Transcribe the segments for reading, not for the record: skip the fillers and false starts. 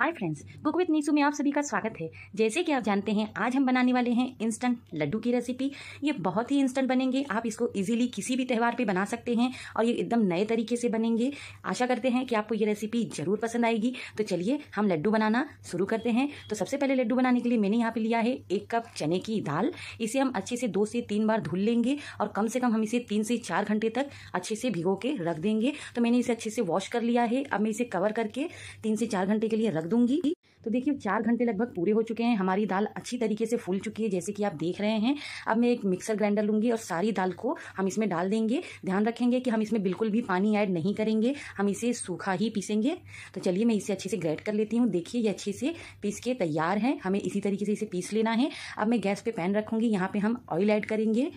Hi friends, cook with Nishu में आप सभी का स्वागत है। जैसे कि आप जानते हैं, आज हम बनाने वाले हैं इंस्टेंट लड्डू की रेसिपी। ये बहुत ही इंस्टेंट बनेंगे, आप इसको इजीली किसी भी त्यौहार पे बना सकते हैं और ये एकदम नए तरीके से बनेंगे। आशा करते हैं कि आपको ये रेसिपी जरूर पसंद आएगी। तो चलिए हम लड्डू बनाना शुरू करते हैं। तो सबसे पहले लड्डू बनाने के लिए मैंने यहाँ पे लिया है 1 कप चने की दाल। इसे हम अच्छे से 2 से 3 बार धुल लेंगे और कम से कम हम इसे 3 से 4 घंटे तक अच्छे से भिगो के रख देंगे। तो मैंने इसे अच्छे से वॉश कर लिया है। अब मैं इसे कवर करके 3 से 4 घंटे के लिए रख दूंगी। तो देखिए 4 घंटे लगभग पूरे हो चुके हैं, हमारी दाल अच्छी तरीके से फूल चुकी है जैसे कि आप देख रहे हैं। अब मैं एक मिक्सर ग्राइंडर लूंगी और सारी दाल को हम इसमें डाल देंगे। ध्यान रखेंगे कि हम इसमें बिल्कुल भी पानी ऐड नहीं करेंगे, हम इसे सूखा ही पीसेंगे। तो चलिए मैं इसे अच्छे से ग्राइंड कर लेती हूँ। देखिए ये अच्छे से पीस के तैयार है, हमें इसी तरीके से इसे पीस लेना है। अब मैं गैस पे पैन रखूंगी, यहाँ पे हम ऑयल ऐड करेंगे।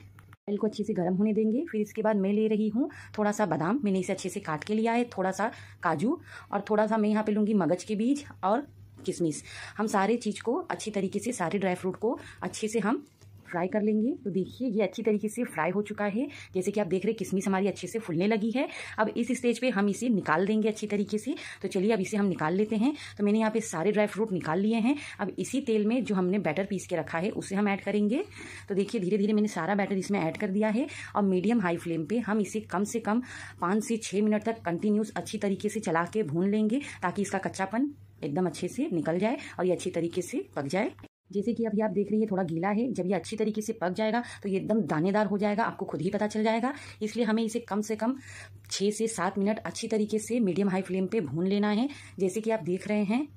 तेल को अच्छे से गर्म होने देंगे। फिर इसके बाद मैं ले रही हूँ थोड़ा सा बादाम, मैंने इसे अच्छे से काट के लिया है, थोड़ा सा काजू और थोड़ा सा मैं यहाँ पे लूँगी मगज के बीज और किशमिश। हम सारे चीज़ को अच्छी तरीके से, सारे ड्राई फ्रूट को अच्छे से हम फ्राई कर लेंगे। तो देखिए ये अच्छी तरीके से फ्राई हो चुका है, जैसे कि आप देख रहे हैं किशमिश हमारी अच्छे से फूलने लगी है। अब इस स्टेज पे हम इसे निकाल देंगे अच्छी तरीके से। तो चलिए अब इसे हम निकाल लेते हैं। तो मैंने यहाँ पे सारे ड्राई फ्रूट निकाल लिए हैं। अब इसी तेल में जो हमने बैटर पीस के रखा है उसे हम ऐड करेंगे। तो देखिए धीरे धीरे मैंने सारा बैटर इसमें ऐड कर दिया है और मीडियम हाई फ्लेम पर हम इसे कम से कम 5 से 6 मिनट तक कंटिन्यूस अच्छी तरीके से चला के भून लेंगे, ताकि इसका कच्चापन एकदम अच्छे से निकल जाए और ये अच्छी तरीके से पक जाए। जैसे कि अभी आप देख रही है थोड़ा गीला है, जब ये अच्छी तरीके से पक जाएगा तो ये एकदम दानेदार हो जाएगा, आपको खुद ही पता चल जाएगा। इसलिए हमें इसे कम से कम 6 से 7 मिनट अच्छी तरीके से मीडियम हाई फ्लेम पे भून लेना है। जैसे कि आप देख रहे हैं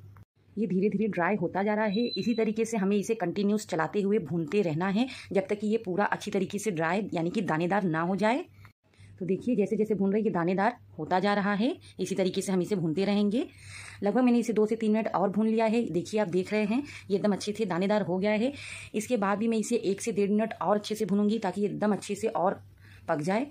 ये धीरे धीरे ड्राई होता जा रहा है। इसी तरीके से हमें इसे कंटिन्यूस चलाते हुए भूनते रहना है जब तक कि ये पूरा अच्छी तरीके से ड्राई यानी कि दानेदार ना हो जाए। तो देखिए जैसे जैसे भून रही है दानेदार होता जा रहा है, इसी तरीके से हम इसे भूनते रहेंगे। लगभग मैंने इसे 2 से 3 मिनट और भून लिया है। देखिए आप देख रहे हैं ये एकदम अच्छे से दानेदार हो गया है। इसके बाद भी मैं इसे 1 से 1.5 मिनट और अच्छे से भूनूंगी ताकि ये एकदम अच्छे से और पक जाए।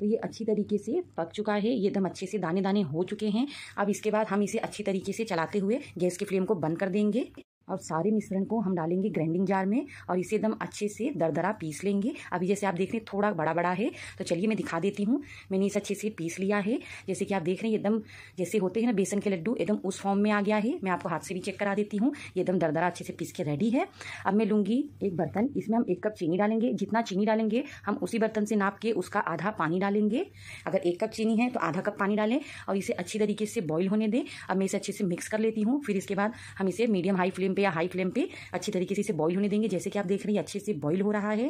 तो ये अच्छी तरीके से पक चुका है, ये एकदम अच्छे से दाने दाने हो चुके हैं। अब इसके बाद हम इसे अच्छी तरीके से चलाते हुए गैस के फ्लेम को बंद कर देंगे और सारे मिश्रण को हम डालेंगे ग्राइंडिंग जार में और इसे एकदम अच्छे से दरदरा पीस लेंगे। अभी जैसे आप देख रहे हैं थोड़ा बड़ा बड़ा है, तो चलिए मैं दिखा देती हूँ। मैंने इसे अच्छे से पीस लिया है, जैसे कि आप देख रहे हैं एकदम जैसे होते हैं ना बेसन के लड्डू, एकदम उस फॉर्म में आ गया है। मैं आपको हाथ से भी चेक करा देती हूँ, ये एकदम दरदरा अच्छे से पीस के रेडी है। अब मैं लूँगी एक बर्तन, इसमें हम 1 कप चीनी डालेंगे। जितना चीनी डालेंगे हम उसी बर्तन से नाप के उसका आधा पानी डालेंगे। अगर 1 कप चीनी है तो आधा कप पानी डालें और इसे अच्छी तरीके से बॉयल होने दें। अब मैं इसे अच्छे से मिक्स कर लेती हूँ। फिर इसके बाद हम इसे मीडियम हाई फ्लेम या हाई फ्लेम पे अच्छी तरीके से इसे बॉईल होने देंगे। जैसे कि आप देख रहे हैं अच्छे से बॉईल हो रहा है।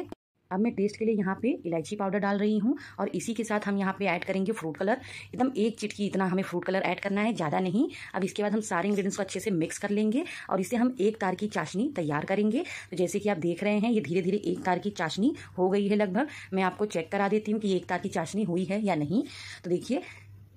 अब मैं टेस्ट के लिए यहाँ पे इलायची पाउडर डाल रही हूँ और इसी के साथ हम यहाँ पे ऐड करेंगे फ्रूट कलर। एकदम 1 चिटकी इतना हमें फ्रूट कलर ऐड करना है, ज़्यादा नहीं। अब इसके बाद हम सारे इंग्रेडिएंट्स को अच्छे से मिक्स कर लेंगे और इसे हम 1 तार की चाशनी तैयार करेंगे। तो जैसे कि आप देख रहे हैं ये धीरे धीरे 1 तार की चाशनी हो गई है लगभग। मैं आपको चेक करा देती हूँ कि 1 तार की चाशनी हुई है या नहीं। तो देखिए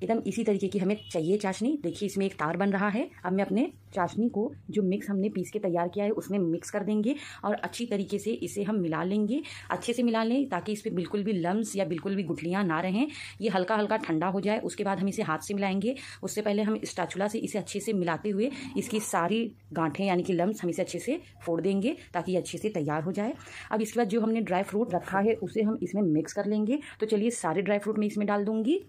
एकदम इसी तरीके की हमें चाहिए चाशनी। देखिए इसमें 1 तार बन रहा है। अब मैं अपने चाशनी को जो मिक्स हमने पीस के तैयार किया है उसमें मिक्स कर देंगे और अच्छी तरीके से इसे हम मिला लेंगे। अच्छे से मिला लें ताकि इस पर बिल्कुल भी लम्स या बिल्कुल भी गुठलियाँ ना रहें। ये हल्का हल्का ठंडा हो जाए, उसके बाद हम इसे हाथ से मिलाएंगे। उससे पहले हम स्टैचुला से इसे अच्छे से मिलाते हुए इसकी सारी गांठें यानी कि लम्स हम इसे अच्छे से फोड़ देंगे ताकि ये अच्छे से तैयार हो जाए। अब इसके बाद जो हमने ड्राई फ्रूट रखा है उसे हम इसमें मिक्स कर लेंगे। तो चलिए सारे ड्राई फ्रूट मैं इसमें डाल दूँगी।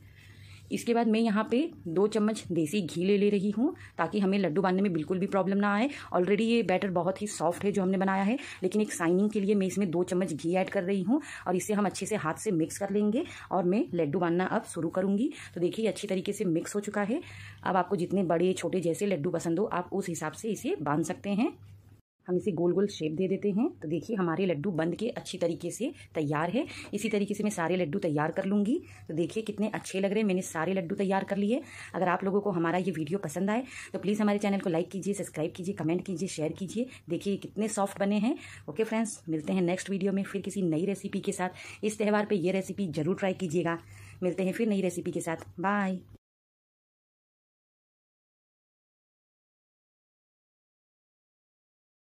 इसके बाद मैं यहाँ पे 2 चम्मच देसी घी ले रही हूँ ताकि हमें लड्डू बांधने में बिल्कुल भी प्रॉब्लम ना आए। ऑलरेडी ये बैटर बहुत ही सॉफ्ट है जो हमने बनाया है, लेकिन एक शाइनिंग के लिए मैं इसमें 2 चम्मच घी ऐड कर रही हूँ और इसे हम अच्छे से हाथ से मिक्स कर लेंगे और मैं लड्डू बांधना अब शुरू करूँगी। तो देखिए अच्छी तरीके से मिक्स हो चुका है। अब आपको जितने बड़े छोटे जैसे लड्डू पसंद हो आप उस हिसाब से इसे बांध सकते हैं। हम इसे गोल गोल शेप दे देते हैं। तो देखिए हमारे लड्डू बंद के अच्छी तरीके से तैयार है। इसी तरीके से मैं सारे लड्डू तैयार कर लूँगी। तो देखिए कितने अच्छे लग रहे हैं, मैंने सारे लड्डू तैयार कर लिए। अगर आप लोगों को हमारा ये वीडियो पसंद आए तो प्लीज़ हमारे चैनल को लाइक कीजिए, सब्सक्राइब कीजिए, कमेंट कीजिए, शेयर कीजिए। देखिए कितने सॉफ्ट बने हैं। ओके फ्रेंड्स, मिलते हैं नेक्स्ट वीडियो में फिर किसी नई रेसिपी के साथ। इस त्यौहार पर यह रेसिपी जरूर ट्राई कीजिएगा। मिलते हैं फिर नई रेसिपी के साथ। बाय।